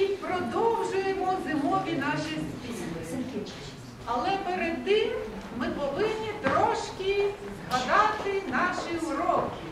і продовжуємо зимові наші співи. Але перед тим ми повинні трошки згадати наші уроки.